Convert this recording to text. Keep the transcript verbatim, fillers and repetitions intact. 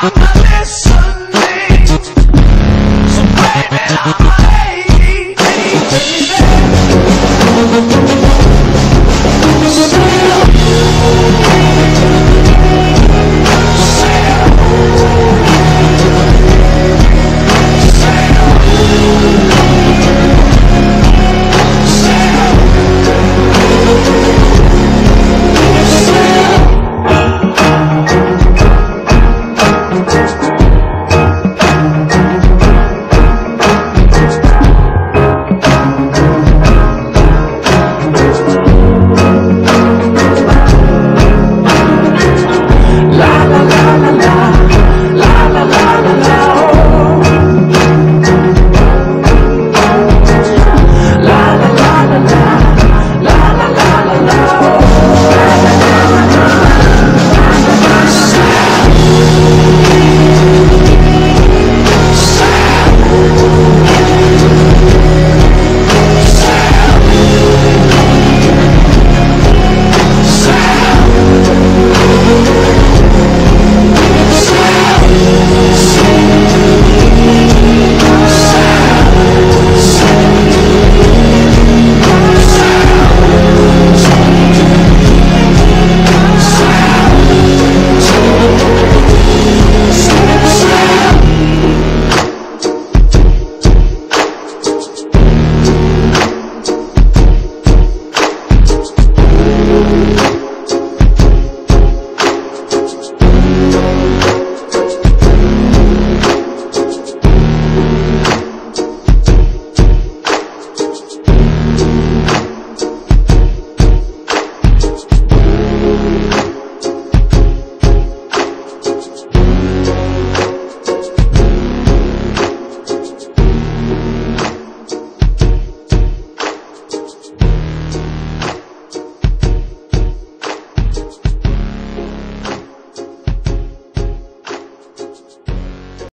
Boundless.